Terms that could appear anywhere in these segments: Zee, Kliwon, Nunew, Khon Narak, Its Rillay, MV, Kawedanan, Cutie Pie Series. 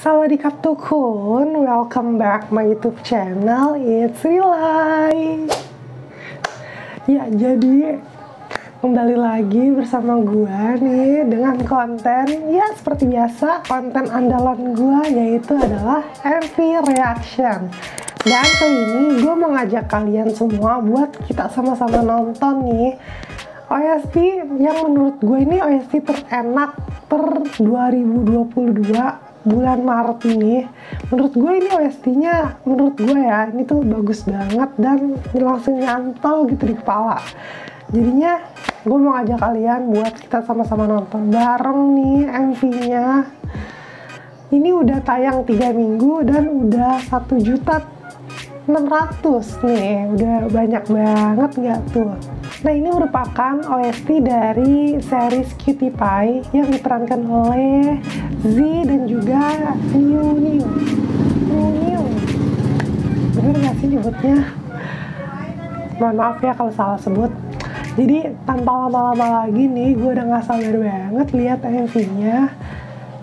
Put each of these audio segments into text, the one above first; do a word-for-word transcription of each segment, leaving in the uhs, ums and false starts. Sawadikap tukun, welcome back my YouTube channel Its Rillay. Ya, jadi kembali lagi bersama gua nih dengan konten, ya seperti biasa konten andalan gua yaitu adalah M V reaction. Dan kali ini gua mau ngajak kalian semua buat kita sama-sama nonton nih O S T yang menurut gue ini O S T terenak per dua ribu dua puluh dua bulan Maret ini. Menurut gue ini O S T-nya, menurut gue ya, ini tuh bagus banget dan langsung nyantol gitu di kepala. Jadinya gue mau ngajak kalian buat kita sama-sama nonton bareng nih M V-nya. Ini udah tayang tiga minggu dan udah satu juta enam ratus nih, udah banyak banget nggak tuh. Nah, ini merupakan O S T dari series Cutie Pie yang diperankan oleh Zee dan juga Nunew. Nunew, bener gak sih nyebutnya? Mohon maaf ya kalau salah sebut. Jadi tanpa lama-lama lagi nih, gue udah gak sabar banget lihat M V-nya.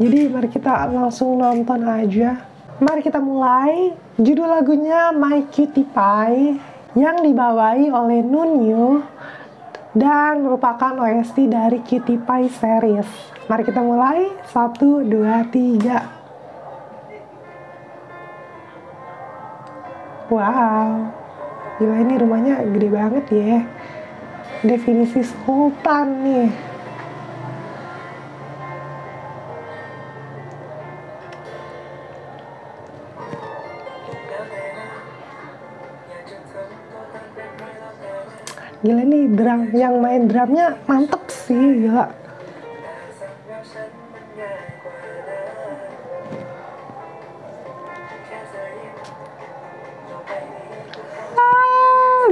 Jadi mari kita langsung nonton aja. Mari kita mulai. Judul lagunya My Cutie Pie yang dibawahi oleh Nunew dan merupakan O S T dari Cutie Pie Series. Mari kita mulai. satu, dua, tiga. Wow, gila ini rumahnya gede banget ya. Definisi sultan nih. Gila nih drum, yang main drumnya mantep sih, gila. Ah,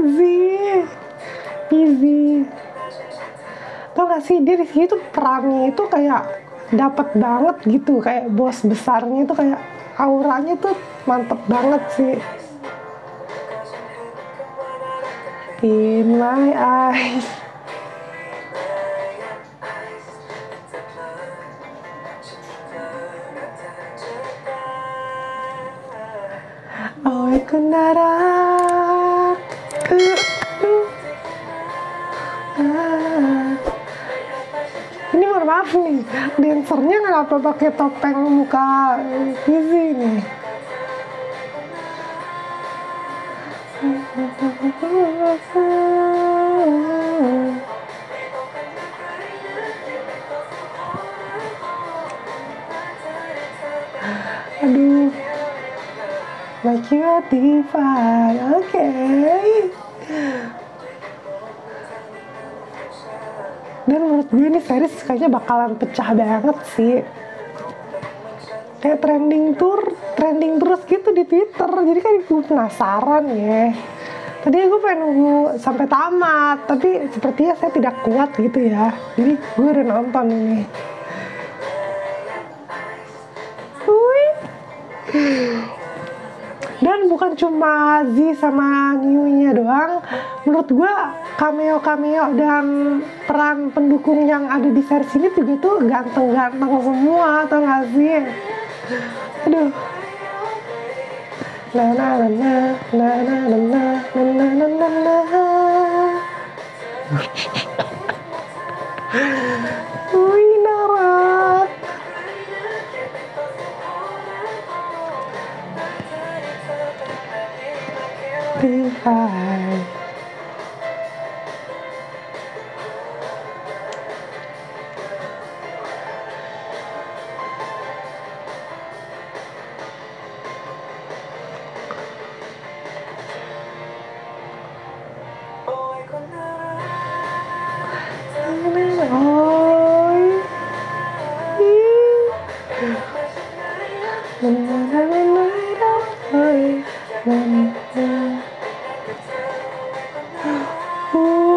Zee, easy. Tau gak sih, dia di sini tuh perannya itu kayak dapet banget gitu, kayak bos besarnya itu kayak auranya tuh mantep banget sih. In my eyes. Oh, Khon Narak. Ini mohon maaf nih, dancernya kenapa pakai topeng muka Zee nih? Aduh, My Cutie Pie, oke. Dan menurut gue ini series kayaknya bakalan pecah banget sih. Kayak trending tour, trending terus gitu di Twitter. Jadi kan gue penasaran ya. Tadi gue pengen nunggu sampai tamat, tapi sepertinya saya tidak kuat gitu ya. Jadi gue udah nonton ini. Wih. Dan bukan cuma Zee sama Nunew-nya doang. Menurut gue cameo-cameo dan peran pendukung yang ada di series ini juga tuh ganteng-ganteng semua, tau gak sih? Aduh. Na na na na na na na na na na na na. Wih, Narak. Tipai.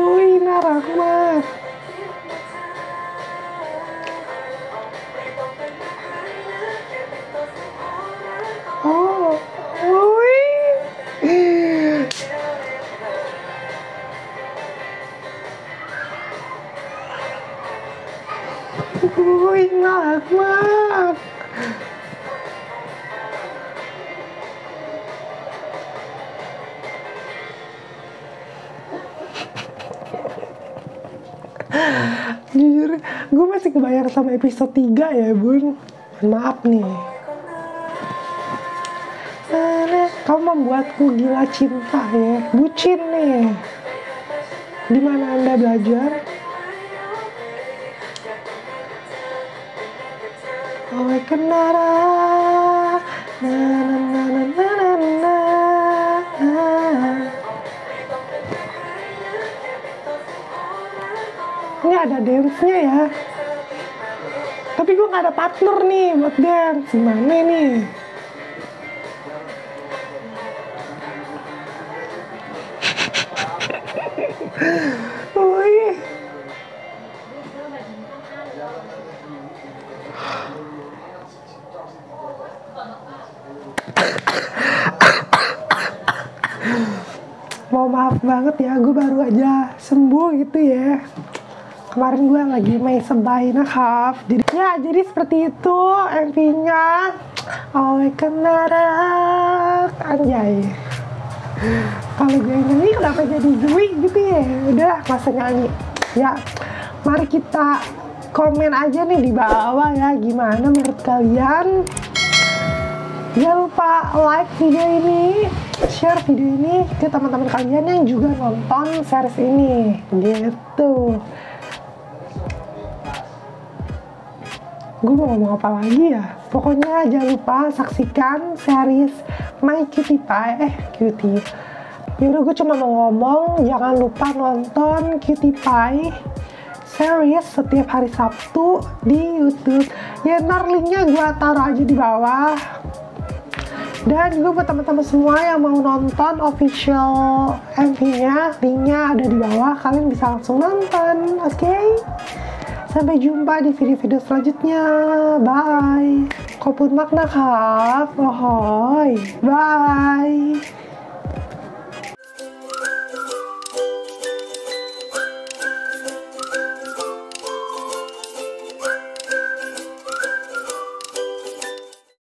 Wih, Narak, Narak. Gue masih kebayar sama episode tiga ya bun. Maaf nih. Kamu membuatku gila cinta ya. Bucin nih. Dimana Anda belajar? Oh, Khon Narak. Na na na na na na na. Ini ada dance-nya ya. Tapi gue gak ada partner nih buat dance. Gimana nih? Wih. Mau maaf banget ya, gue baru aja sembuh gitu ya. Kemarin gue lagi main sebay nakaf. Jadi ya, jadi seperti itu M V-nya. Oh, Khon Narak. Anjay. Kalau gue nyanyi kenapa jadi gue gitu ya. Udah masa nyanyi. Ya, mari kita komen aja nih di bawah ya, gimana menurut kalian. Jangan lupa like video ini, share video ini ke teman-teman kalian yang juga nonton series ini gitu. Gue mau ngomong apa lagi ya. Pokoknya jangan lupa saksikan series My Cutie Pie, eh Cutie. Yaudah gue cuma mau ngomong, jangan lupa nonton Cutie Pie Series setiap hari Sabtu di YouTube. Ya ntar linknya gue taruh aja di bawah. Dan gue buat teman-teman semua yang mau nonton official M V-nya, linknya ada di bawah. Kalian bisa langsung nonton, oke? Okay? Sampai jumpa di video-video selanjutnya. Bye. Koput makna khaf. Ohoy. Bye.